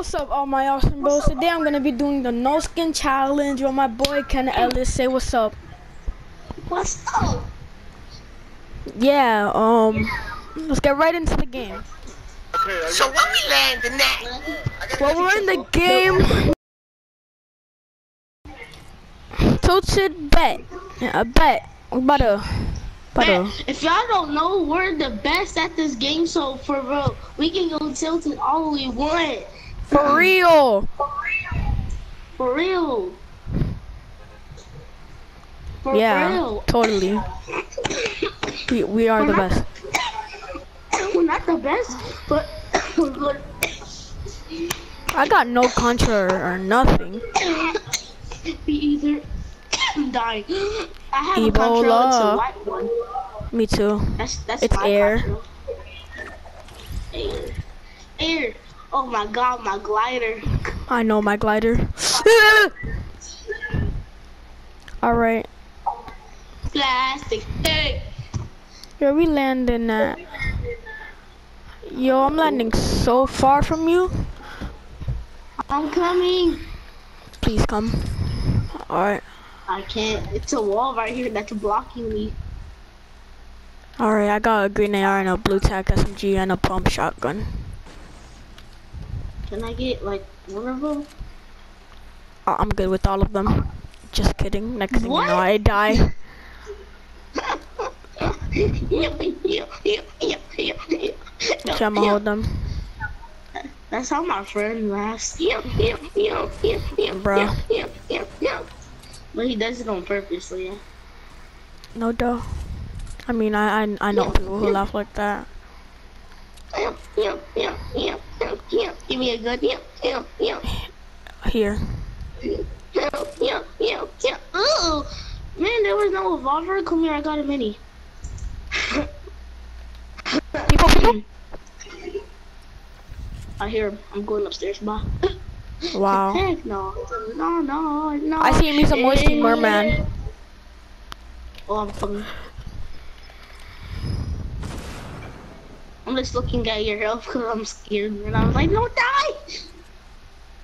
What's up, all my awesome bros? Today I'm gonna be doing the no skin challenge with my boy Ken Ellis. Say what's up. What's up? Yeah. Let's get right into the game. So what we landing at? Well, we're in the game. Tilted bet. Yeah, I bet. Man, if y'all don't know, we're the best at this game, so for real, we can go tilted all we want. For real. For real. For yeah, real. Totally. we are the best. We're not the best, but I got no contra or nothing. We either dying. I have Ebola. A control, it's a white one. Me too. That's it's air. Control. Air. Oh my god, my glider. I know my glider. Alright. Plastic. Hey. Where we landing at? Yo, I'm landing so far from you. I'm coming. Please come. Alright. I can't. It's a wall right here that's blocking me. Alright, I got a green AR and a blue tac SMG and a pump shotgun. Can I get like one of them? Oh, I'm good with all of them. Just kidding. Next thing you know, I die. Okay, I'ma hold them. That's how my friend laughs. Bro. But he does it on purpose, so yeah. No doubt. I mean, I know people who laugh like that. Give me a good here. Ooh, man, there was no revolver. Come here, I got a mini. People. I hear him. I'm going upstairs. Bye. Wow. Heck no. I see him. He's a moisty merman. Oh, I'm coming. I'm just looking at your health because I'm scared. And I was like, no, die!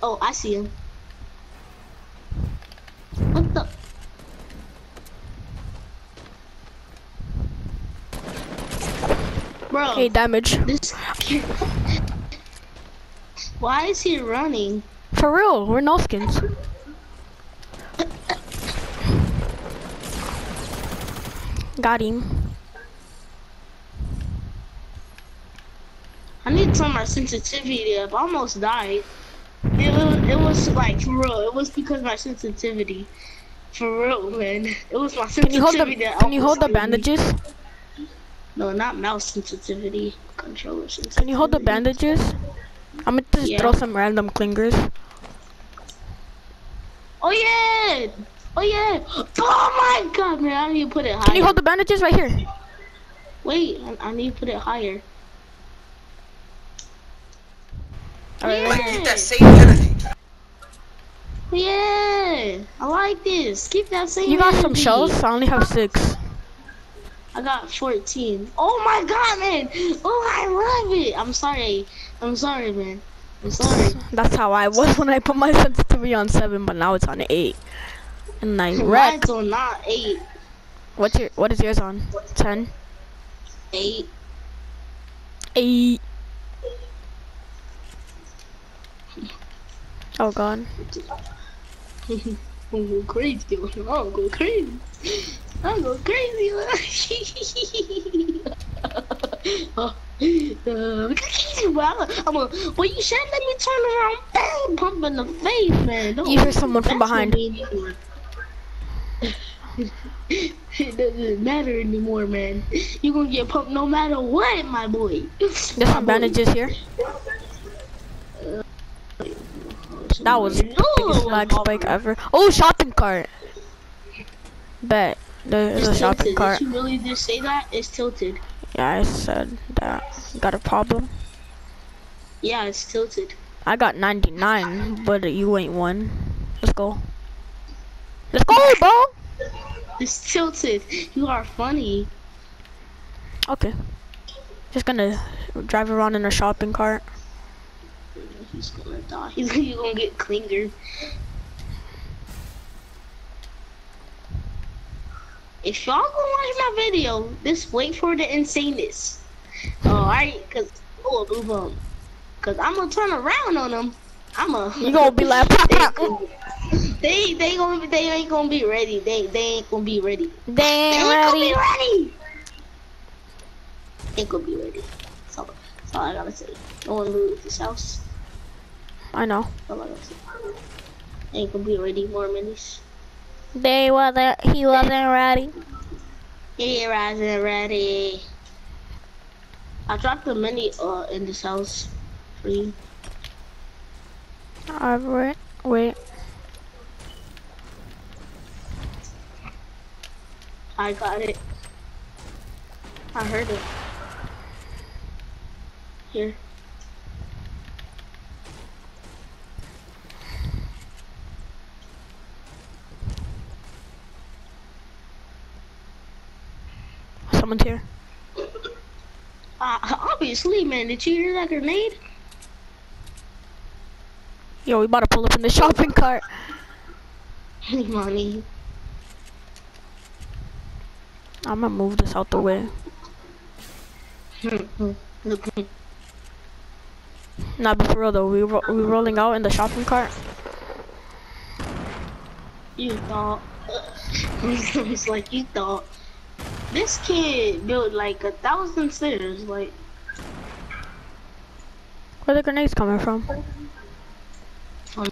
Oh, I see him. What the? Bro. Hey, damage. This... Why is he running? For real, we're no skins. Got him. I need to turn my sensitivity up. I almost died. It was like, for real. It was because of my sensitivity. For real, man. It was my sensitivity. Can you hold the bandages? No, not mouse sensitivity. Controller sensitivity. Can you hold the bandages? I'm gonna just throw some random clingers. Oh yeah! Oh yeah! Oh my god, man, I need to put it higher. Can you hold the bandages right here? Wait, I need to put it higher. Alright, yeah. Keep that same energy. Yeah! I like this. Keep that same energy. You got some shells? I only have 6. I got 14. Oh my god, man! Oh, I love it! I'm sorry, man. I'm sorry. That's how I was when I put my sensitivity on 7, but now it's on 8. And I wrecked. Mine's on not 8. What is yours on? 10? 8. 8. Oh god. I'm going crazy. Well, you should let me turn around. Bang! Pump in the face, man. Don't you hear someone from behind. It doesn't matter anymore, man. You're gonna get pumped no matter what, my boy. There's some bandages here. That was the biggest lag spike ever. Oh, shopping cart. Bet. There's a shopping cart. Did you really just say that? It's tilted. Yeah, I said that. Got a problem? Yeah, it's tilted. I got 99, but you ain't one. Let's go. Let's go, bro! It's tilted. You are funny. Okay. Just gonna drive around in a shopping cart. He's gonna die. He's gonna get clinger. If y'all gonna watch my video, just wait for the insaneness. Alright, cause we'll move on. Cause I'm gonna turn around on them. You gonna be like, pop, pop. They ain't gonna be ready. They ain't gonna be ready. Ain't gonna be ready. That's all I gotta say. No one loot this house. I know. That's all I gotta say. Ain't gonna be ready. More minis. He wasn't ready. He wasn't ready. I dropped a mini in this house for you. Alright, wait. I got it. I heard it. Here. Someone's here. Obviously, man. Did you hear that grenade? Yo, we about to pull up in the shopping cart. Imani. I'm gonna move this out the way. Nah, but for real though, we rolling out in the shopping cart. You thought. It's like you thought. This kid built like 1,000 stairs, like. Where the grenades coming from?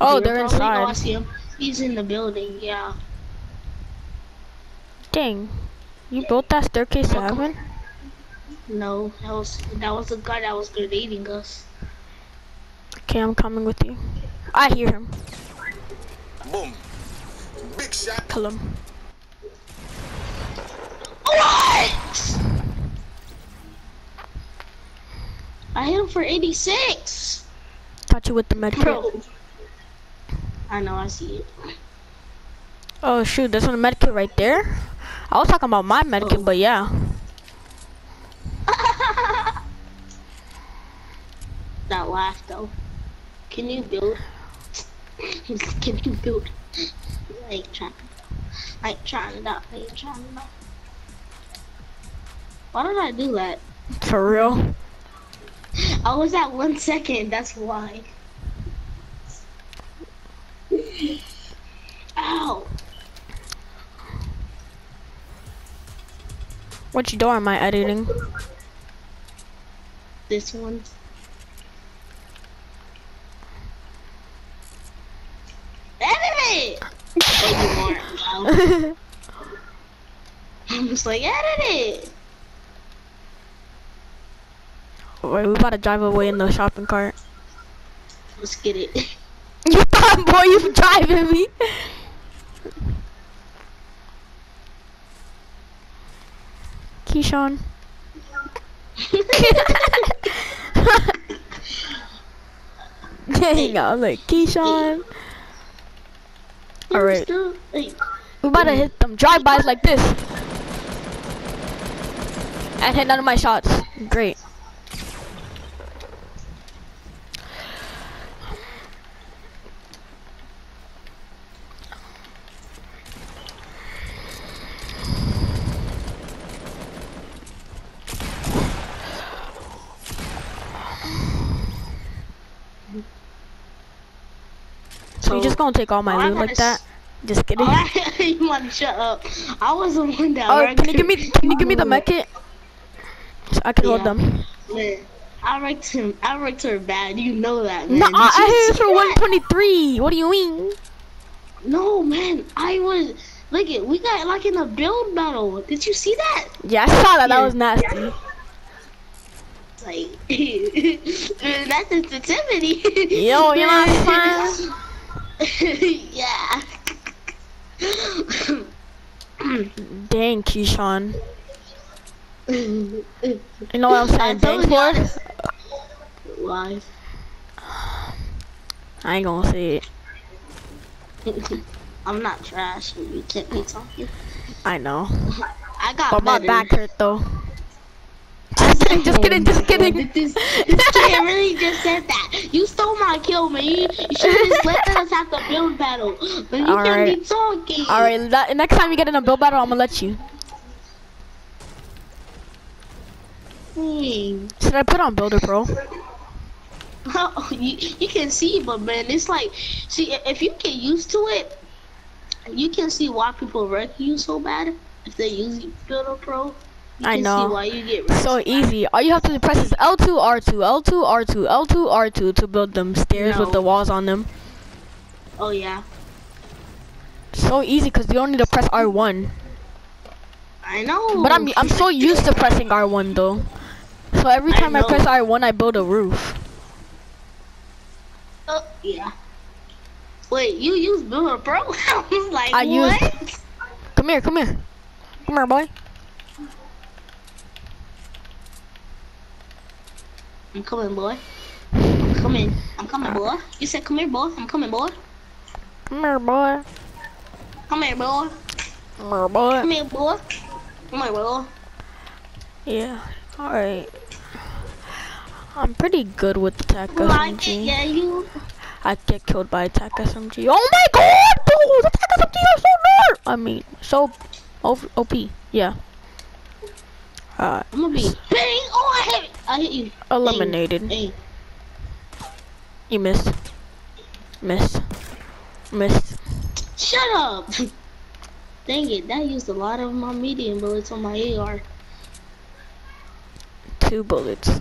Oh, they're inside. Oh, I see him. He's in the building, yeah. Dang. You built that staircase to heaven? No, that was the guy that was grenading us. Okay, I'm coming with you. I hear him. Boom. Big shot. Kill him. What? I hit him for 86. Got you with the med kit. I know, I see it. Oh shoot, there's one medkit right there. I was talking about my medkit, but yeah. That laugh though. Can you build? Can you build? I ain't trying. I ain't trying to die. Why did I do that? For real? I was at 1 second. That's why. Ow! Which door am I editing? This one. Edit it! I'm just like, edit it! Wait, we about to drive away in the shopping cart. Let's get it. You thought, boy, you driving me. Keyshawn. Dang, I'm like, Keyshawn. Alright. We about to hit them drive-bys like this. And hit none of my shots. Great. You just gonna take all my loot like that? Just kidding. You wanna shut up? I was the one that. Oh, can you give me the med kit? So I can hold them. Man, I wrecked her bad. You know that, man. No, I hit her for 123. What do you mean? No, man. I was. Look it. We got like in a build battle. Did you see that? Yeah, I saw that. Yeah. That was nasty. Yeah. Like that's sensitivity. Yo, you're not fun. Yeah. Dang, Keyshawn. You know what I'm saying? Thanks for life. I ain't gonna say it. I'm not trash, but you can't be talking. I know. I got. But my back hurt though. Just kidding. This kid really just said that. You stole my kill, man. You should just let us have the build battle. But you can't be talking. Alright, next time you get in a build battle, I'm gonna let you. Should I put on Builder Pro? Oh, you can see, but man, it's like, see, if you get used to it, you can see why people wreck you so bad if they use Builder Pro. You I know. See why you get so easy. All you have to press is L2, R2, L2, R2, L2, R2 to build them stairs with the walls on them. Oh yeah. So easy because you don't need to press R1. I know. But I'm so used to pressing R1 though. So every time I press R1, I build a roof. Oh yeah. Wait, you use Builder Pro? I was like, what? Come here, boy. I'm coming, boy. I'm coming. I'm coming, boy. You said come here, boy. I'm coming, boy. Come here, boy. Come here, boy. Come here, boy. Come here, boy. Come here, boy. Yeah. All right. I'm pretty good with the TAC SMG. Yeah, you. I get killed by TAC SMG. Oh my God, dude! The TAC SMG are so nerf. I mean, so OP. Yeah. I'm gonna be bang! Oh, I hit you. Eliminated. Bang. You missed. Missed. Shut up! Dang it! That used a lot of my medium bullets on my AR. 2 bullets.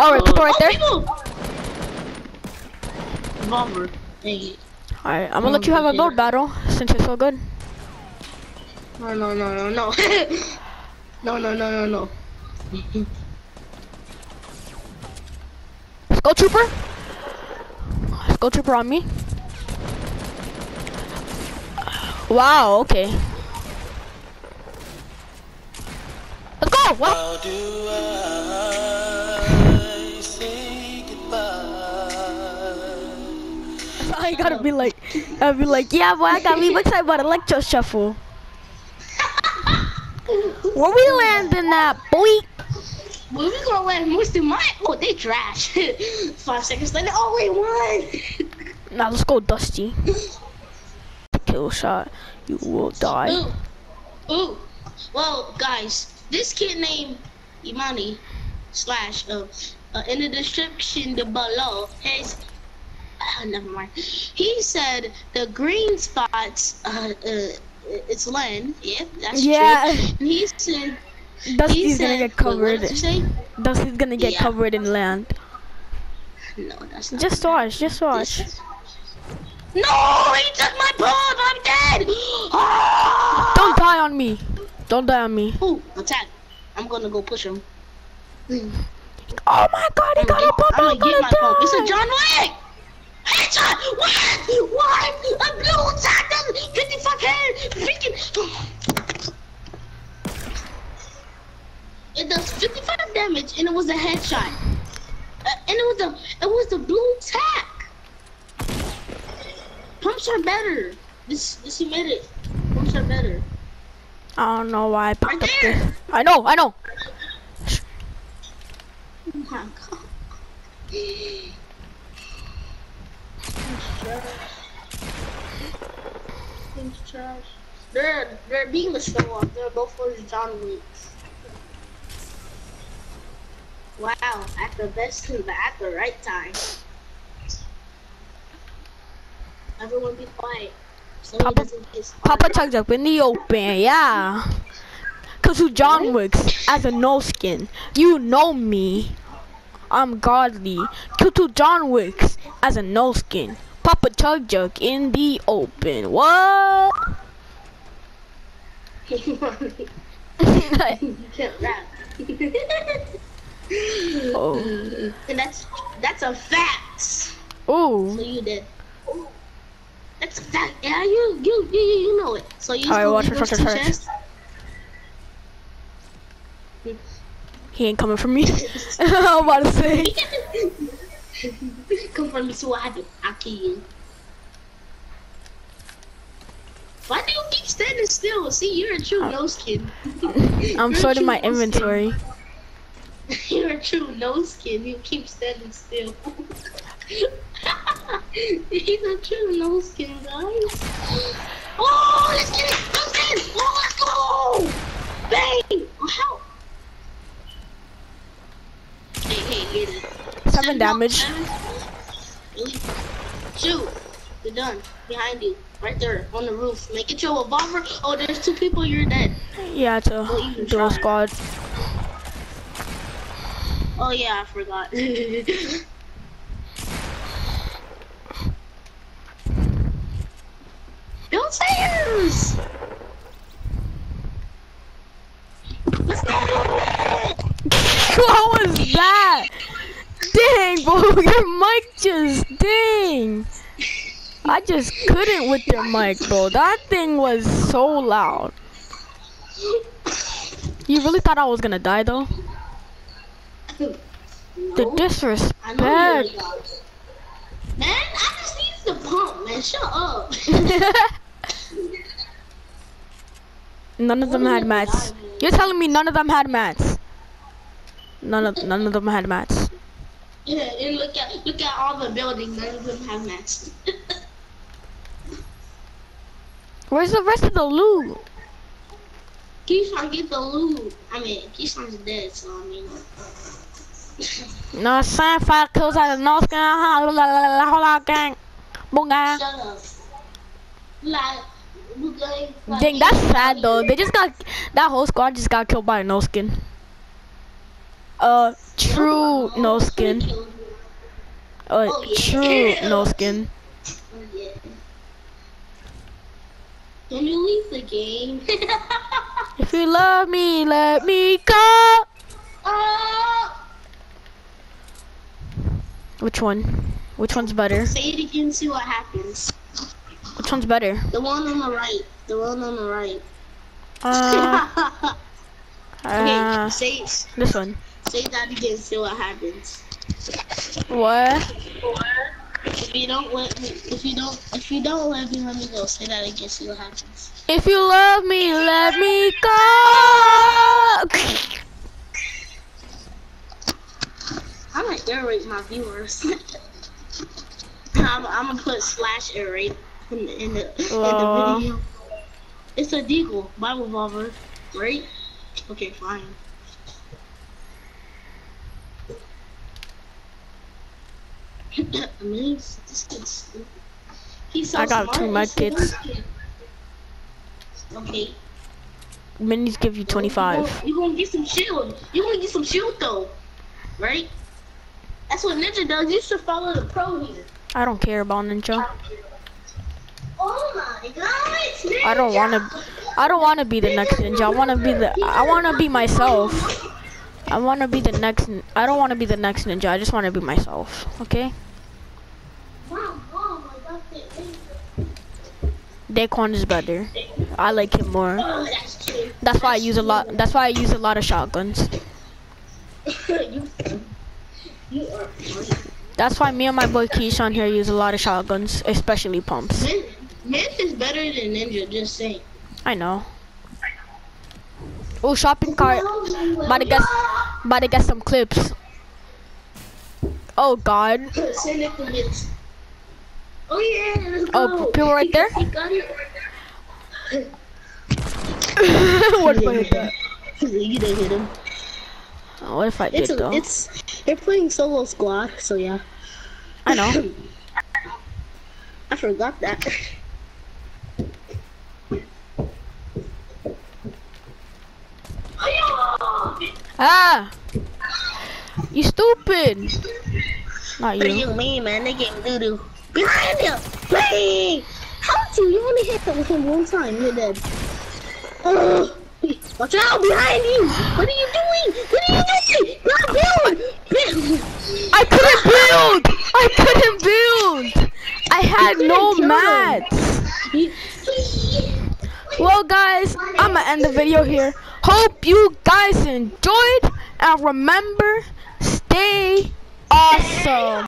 All right, people right there. People. Bomber. Dang it. All right, I'm gonna let you have a build battle since you're so good. No. No. Skull Trooper? Skull Trooper on me. Wow, okay. Let's go! Wow. How do I say goodbye? I gotta be like, yeah, boy, I got me. Looks like about electro shuffle. Where we landing that, boy? Well, we gonna land most of mine. Oh, they trash. 5 seconds later. Oh, we won. Now let's go, Dusty. Kill shot. You will die. Ooh. Well, guys, this kid named Imani / in the description below has. Never mind. He said the green spots. It's land, yeah, that's true. And he said, Dusty's gonna get covered. Dusty's gonna get covered in land. No, that's not. Just watch. No, he took my bomb. I'm dead. Oh! Don't die on me. Ooh, attack. I'm gonna go push him. Oh my God, he got a bomb. I'm gonna get my bomb. It's a John Wick. Headshot! What? A blue attack! Get the fuck out! Freaking! It does 55 damage, and it was a headshot. And it was the blue attack. Pumps are better. This he made it. Pumps are better. I don't know why I picked up this. I know. Oh my God. Things trash. They're being the show off. They're both John Wick. Wow, at the best time, at the right time. Everyone be quiet. So Papa Chugjuck in the open, yeah. Cause you John Wicks as a no skin. You know me. I'm godly. Kill 2 John Wicks as a no skin. Papa Chugjuck in the open. What? You can't rap. Oh. And that's a fact. Ooh. So you did. Ooh. That's a fact. Yeah, you know it. So you. Alright, watch chest. He ain't coming for me. I'm about to say. Come for me, so I do. I'll kill you. Why do you keep standing still? See, you're a true no skin. I'm sorting my inventory. You're a true no-skin. You keep standing still. He's a true no-skin, guys. Oh, he's getting no-skin! Oh, let's go! Bang! How? Hey, get it. 7 damage. Shoot. You're done. Behind you. Right there. On the roof. Make it your revolver. Oh, there's 2 people. You're dead. Yeah, it's a dual squad. Oh yeah, I forgot. Downstairs! Let's go! What was that? Dang, bro, your mic just dang! I just couldn't with your mic, bro. That thing was so loud. You really thought I was gonna die, though? No, the disrespect. I know you're a dog. Man, I just need the pump, man. Shut up. None of them had mats. You're telling me none of them had mats? None of them had mats. Yeah, and look at all the buildings. None of them have mats. Where's the rest of the loot? Keyshawn, get the loot. I mean, Keyshawn's dead, so I mean. No, sign 5 kills out of no skin. Hold on, gang. Bunga. Shut up. Like, dang, that's sad though. They just got that whole squad just got killed by a no skin. True no skin. True no skin. Can you leave the game? If you love me, let me go. Which one? Which one's better? Say it again, see what happens. Which one's better? The one on the right. The one on the right. Okay, say it. This one. Say that again, see what happens. What? If you don't love me, let me go. Say that again, see what happens. If you love me, let me go. I might aerate my viewers. I'm gonna put /aerate in the video. It's a deagle by revolver, right? Okay, fine. I mean, this kid's stupid. He's so smart. I got 2 medkits. Okay. Minis give you 25. You gonna get some shield. You gonna get some shield though, right? That's what Ninja does. You should follow the pro here. I don't care about Ninja. Oh my God, it's Ninja. I don't wanna be the next Ninja. I wanna be myself. I don't wanna be the next Ninja. I just wanna be myself. Okay. Daquan is better. I like him more. That's why I use a lot. That's why I use a lot of shotguns. You are crazy. That's why me and my boy Keyshawn here use a lot of shotguns, especially pumps. Myth is better than Ninja, just saying. I know. Oh, shopping cart. About to get some clips. Oh God. Oh yeah. Let's go. Oh, people right there. What if I hit that? You didn't hit him. Oh, what if I did though? They're playing solo squad, so yeah. I know. I forgot that. Ah! You stupid! Not you. What do you mean, man? They getting doo-doo. Behind you! Bang! How did you? You only hit them with him one time. You're dead. Oh. Watch out! Behind you! What are you doing? What are you doing? Not build! Build! I couldn't build! I couldn't build! I had no mats! Well, guys, I'm gonna end the video here. Hope you guys enjoyed, and remember, stay awesome.